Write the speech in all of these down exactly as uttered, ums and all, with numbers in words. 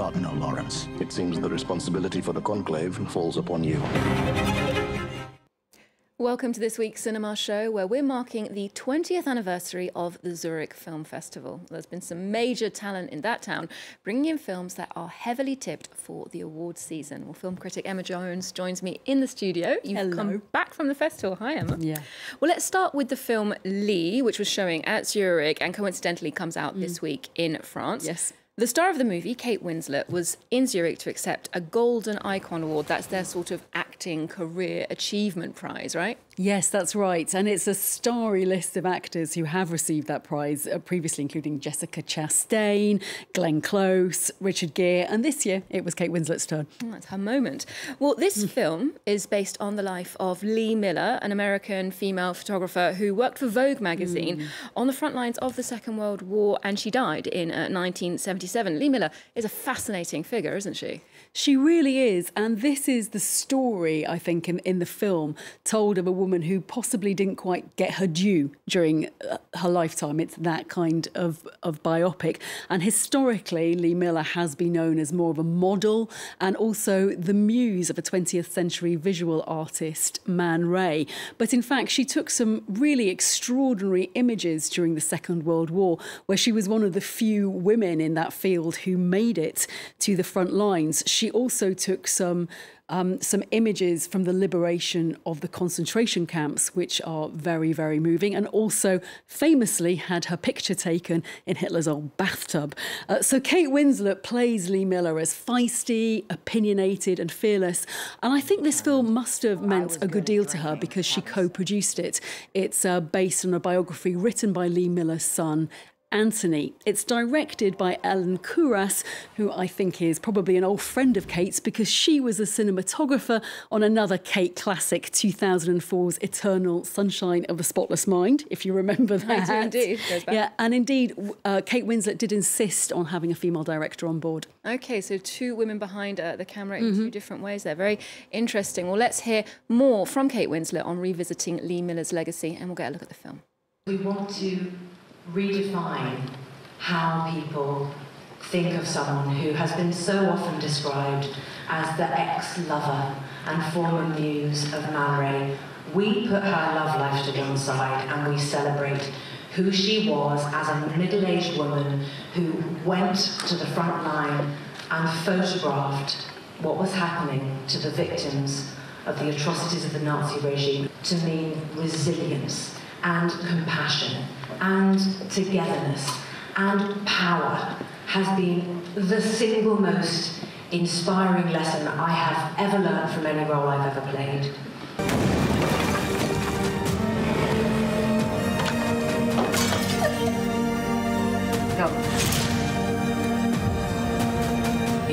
Gardner, Lawrence. It seems the responsibility for the Conclave falls upon you. Welcome to this week's Cinema Show, where we're marking the twentieth anniversary of the Zurich Film Festival. There's been some major talent in that town, bringing in films that are heavily tipped for the award season. Well, film critic Emma Jones joins me in the studio. You've Hello. Come back from the festival. Hi, Emma. Yeah. Well, let's start with the film Lee, which was showing at Zurich and coincidentally comes out mm. this week in France. Yes. The star of the movie, Kate Winslet, was in Zurich to accept a Golden Icon Award. That's their sort of acting career achievement prize, right? Yes, that's right. And it's a starry list of actors who have received that prize, uh, previously including Jessica Chastain, Glenn Close, Richard Gere, and this year it was Kate Winslet's turn. Oh, that's her moment. Well, this mm. film is based on the life of Lee Miller, an American female photographer who worked for Vogue magazine mm. on the front lines of the Second World War, and she died in uh, nineteen seventy-seven. Lee Miller is a fascinating figure, isn't she? She really is. And this is the story, I think, in, in the film, told of a woman who possibly didn't quite get her due during her lifetime. It's that kind of, of biopic. And historically, Lee Miller has been known as more of a model and also the muse of a twentieth century visual artist, Man Ray. But in fact, she took some really extraordinary images during the Second World War, where she was one of the few women in that field who made it to the front lines. She also took some um, some images from the liberation of the concentration camps, which are very, very moving, and also famously had her picture taken in Hitler's old bathtub. Uh, so Kate Winslet plays Lee Miller as feisty, opinionated and fearless. And I think this film must have meant a good deal to her because she co-produced it. It's uh, based on a biography written by Lee Miller's son, Anthony. It's directed by Ellen Kuras, who I think is probably an old friend of Kate's because she was a cinematographer on another Kate classic, two thousand four's Eternal Sunshine of the Spotless Mind, if you remember that. I do, indeed. Goes back. Yeah, and indeed, uh, Kate Winslet did insist on having a female director on board. OK, so two women behind uh, the camera in mm-hmm. two different ways there. Very interesting. Well, let's hear more from Kate Winslet on revisiting Lee Miller's legacy, and we'll get a look at the film. We want to redefine how people think of someone who has been so often described as the ex-lover and former muse of Man Ray. We put her love life to one side and we celebrate who she was as a middle-aged woman who went to the front line and photographed what was happening to the victims of the atrocities of the Nazi regime, to mean resilience and compassion and togetherness and power has been the single most inspiring lesson I have ever learned from any role I've ever played.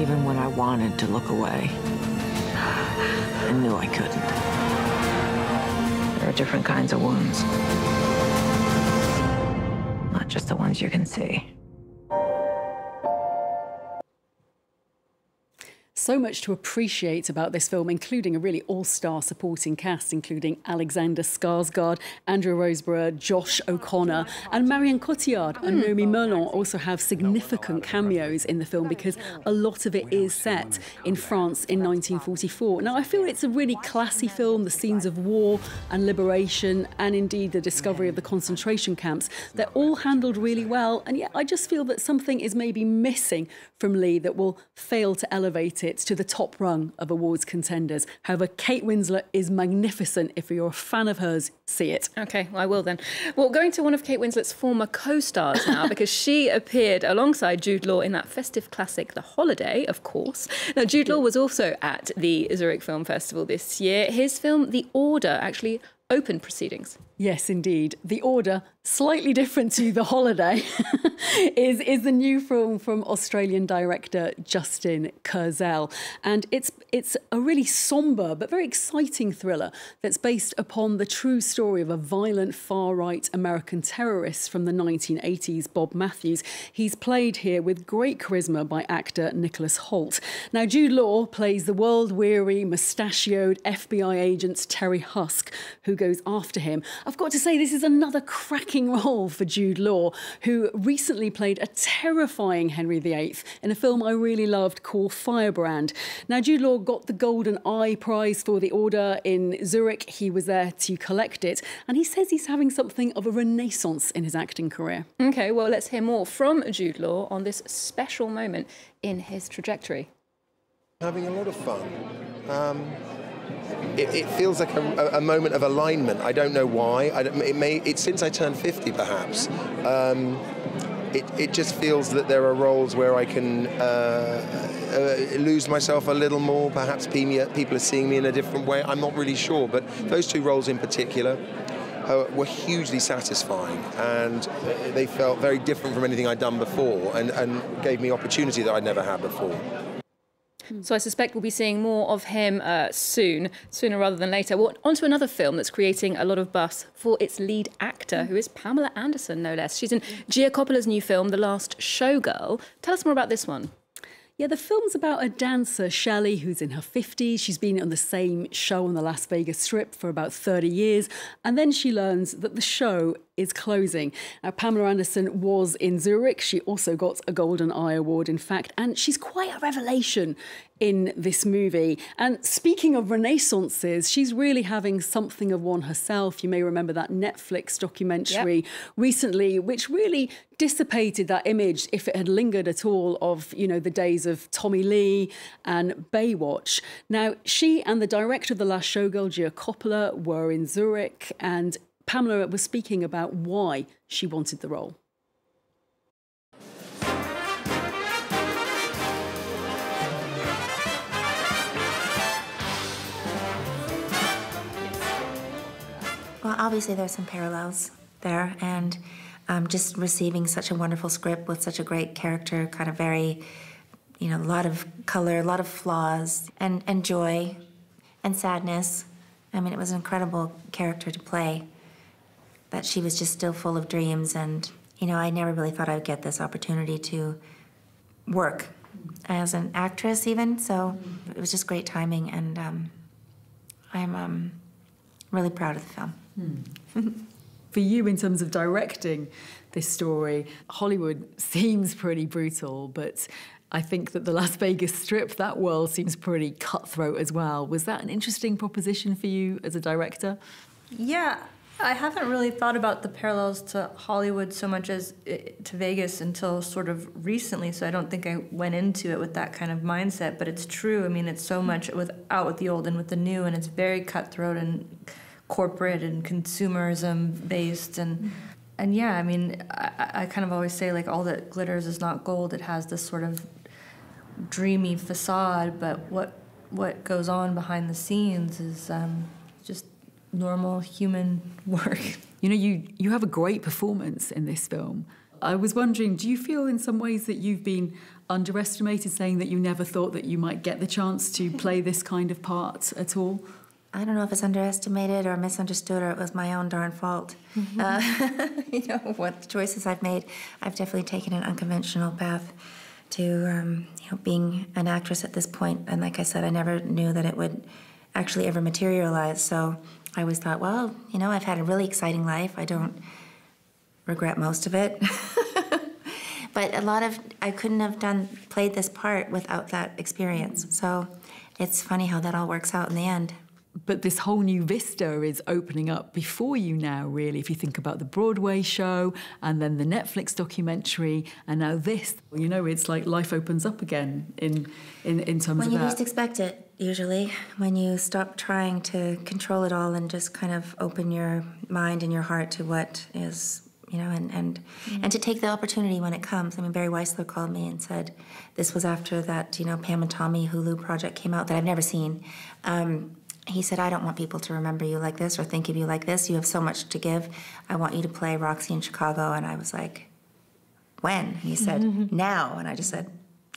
Even when I wanted to look away, I knew I couldn't. There are different kinds of wounds. Not just the ones you can see. So much to appreciate about this film, including a really all-star supporting cast, including Alexander Skarsgård, Andrew Roseborough, Josh O'Connor, and Marion Cotillard mm. and Naomi Merlin also have significant cameos in the film because a lot of it is set in France in nineteen forty-four. Now, I feel it's a really classy film, the scenes of war and liberation and indeed the discovery of the concentration camps. They're all handled really well, and yet I just feel that something is maybe missing from Lee that will fail to elevate it to the top rung of awards contenders. However, Kate Winslet is magnificent. If you're a fan of hers, see it. OK, well, I will then. Well, going to one of Kate Winslet's former co-stars now, because she appeared alongside Jude Law in that festive classic, The Holiday, of course. Now, Jude Law was also at the Zurich Film Festival this year. His film, The Order, actually open proceedings. Yes, indeed. The Order, slightly different to The Holiday, is, is the new film from Australian director Justin Kurzel. And it's, it's a really sombre but very exciting thriller that's based upon the true story of a violent far-right American terrorist from the nineteen eighties, Bob Matthews. He's played here with great charisma by actor Nicholas Holt. Now, Jude Law plays the world-weary, mustachioed F B I agent Terry Husk, who goes after him. I've got to say, this is another cracking cracking role for Jude Law, who recently played a terrifying Henry the Eighth in a film I really loved called Firebrand. Now, Jude Law got the Golden Eye Prize for The Order in Zurich. He was there to collect it, and he says he's having something of a renaissance in his acting career. OK, well, let's hear more from Jude Law on this special moment in his trajectory. Having a lot of fun. Um... It, it feels like a, a moment of alignment. I don't know why. I don't, it may. It's since I turned fifty, perhaps. Um, it, it just feels that there are roles where I can uh, uh, lose myself a little more. Perhaps people are seeing me in a different way. I'm not really sure. But those two roles in particular uh, were hugely satisfying, and they felt very different from anything I'd done before, and, and gave me opportunity that I'd never had before. So I suspect we'll be seeing more of him uh, soon, sooner rather than later. Well, on to another film that's creating a lot of buzz for its lead actor, who is Pamela Anderson, no less. She's in Gia Coppola's new film, The Last Showgirl. Tell us more about this one. Yeah, the film's about a dancer, Shelley, who's in her fifties. She's been on the same show on the Las Vegas Strip for about thirty years, and then she learns that the show is closing. Now, Pamela Anderson was in Zurich. She also got a Golden Eye Award, in fact, and she's quite a revelation in this movie. And speaking of renaissances, she's really having something of one herself. You may remember that Netflix documentary yep. recently, which really dissipated that image, if it had lingered at all, of, you know, the days of Tommy Lee and Baywatch. Now, she and the director of The Last Showgirl, Gia Coppola, were in Zurich, and Pamela was speaking about why she wanted the role. Well, obviously there's some parallels there, and um, just receiving such a wonderful script with such a great character, kind of very, you know, a lot of color, a lot of flaws, and, and joy, and sadness. I mean, it was an incredible character to play, but she was just still full of dreams, and, you know, I never really thought I would get this opportunity to work as an actress even, so it was just great timing, and um, I'm um, really proud of the film. Hmm. For you, in terms of directing this story, Hollywood seems pretty brutal, but I think that the Las Vegas Strip, that world, seems pretty cutthroat as well. Was that an interesting proposition for you as a director? Yeah, I haven't really thought about the parallels to Hollywood so much as to Vegas until sort of recently, so I don't think I went into it with that kind of mindset, but it's true. I mean, it's so much with, out with the old and with the new, and it's very cutthroat and corporate and consumerism-based, and and yeah, I mean, I, I kind of always say, like, all that glitters is not gold. It has this sort of dreamy facade, but what what goes on behind the scenes is um, just normal human work. You know, you, you have a great performance in this film. I was wondering, do you feel in some ways that you've been underestimated, saying that you never thought that you might get the chance to play this kind of part at all? I don't know if it's underestimated or misunderstood, or it was my own darn fault. Mm-hmm. uh, you know, what choices I've made. I've definitely taken an unconventional path to um, you know, being an actress at this point. And like I said, I never knew that it would actually ever materialize. So I always thought, well, you know, I've had a really exciting life. I don't regret most of it. But a lot of, I couldn't have done, played this part without that experience. So it's funny how that all works out in the end. But this whole new vista is opening up before you now, really, if you think about the Broadway show and then the Netflix documentary and now this. You know, it's like life opens up again in, in, in terms when of that. When you least expect it, usually, when you stop trying to control it all and just kind of open your mind and your heart to what is, you know, and, and, mm-hmm. and to take the opportunity when it comes. I mean, Barry Weisler called me and said, this was after that, you know, Pam and Tommy Hulu project came out that I've never seen. Um, He said, I don't want people to remember you like this or think of you like this. You have so much to give. I want you to play Roxy in Chicago. And I was like, when? He said, now. And I just said,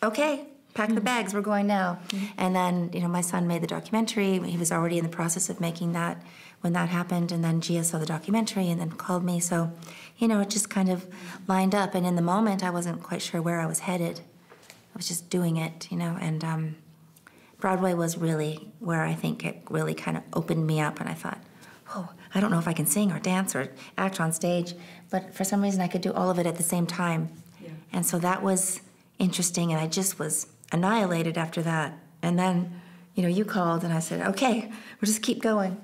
okay, pack the bags, we're going now. And then, you know, my son made the documentary. He was already in the process of making that when that happened. And then Gia saw the documentary and then called me. So, you know, it just kind of lined up. And in the moment, I wasn't quite sure where I was headed. I was just doing it, you know, and um, Broadway was really where I think it really kind of opened me up, and I thought, oh, I don't know if I can sing or dance or act on stage, but for some reason I could do all of it at the same time. Yeah. And so that was interesting, and I just was annihilated after that. And then, you know, you called, and I said, okay, we'll just keep going.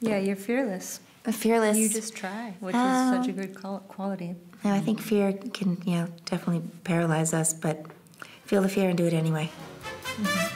Yeah, you're fearless. I'm fearless. You just try, which um, is such a good quality. No, I think fear can, you know, definitely paralyze us, but feel the fear and do it anyway. Mm-hmm.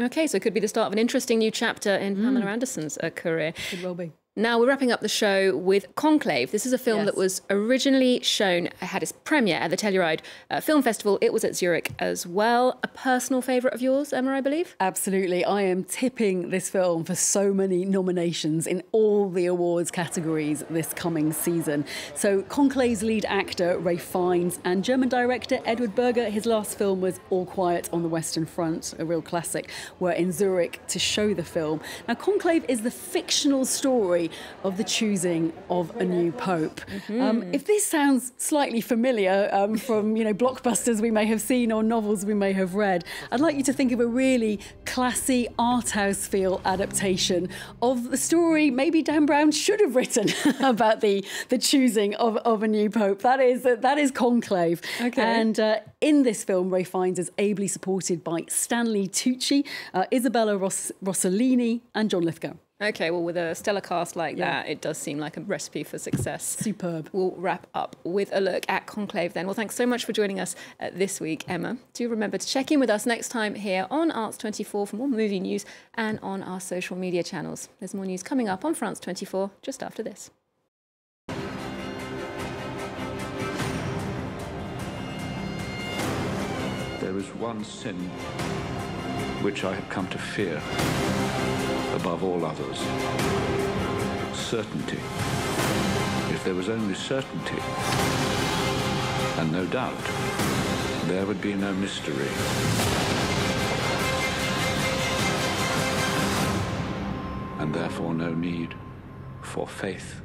Okay, so it could be the start of an interesting new chapter in mm. Pamela Anderson's uh, career. It will be. Now, we're wrapping up the show with Conclave. This is a film yes. that was originally shown, had its premiere at the Telluride uh, Film Festival. It was at Zurich as well. A personal favourite of yours, Emma, I believe? Absolutely. I am tipping this film for so many nominations in all the awards categories this coming season. So Conclave's lead actor, Ralph Fiennes, and German director Edward Berger, his last film was All Quiet on the Western Front, a real classic, were in Zurich to show the film. Now, Conclave is the fictional story of the choosing of a new pope. Mm-hmm. um, if this sounds slightly familiar um, from, you know, blockbusters we may have seen or novels we may have read, I'd like you to think of a really classy art house feel adaptation of the story maybe Dan Brown should have written about the the choosing of, of a new pope. That is uh, that is Conclave. Okay. And uh, in this film, Ralph Fiennes is ably supported by Stanley Tucci, uh, Isabella Ross Rossellini, and John Lithgow. Okay, well, with a stellar cast like yeah. that, it does seem like a recipe for success. Superb. We'll wrap up with a look at Conclave then. Well, thanks so much for joining us uh, this week, Emma. Do remember to check in with us next time here on Arts twenty-four for more movie news and on our social media channels. There's more news coming up on France twenty-four just after this. There was one sin which I had come to fear above all others. Certainty. If there was only certainty and no doubt, there would be no mystery. And therefore no need for faith.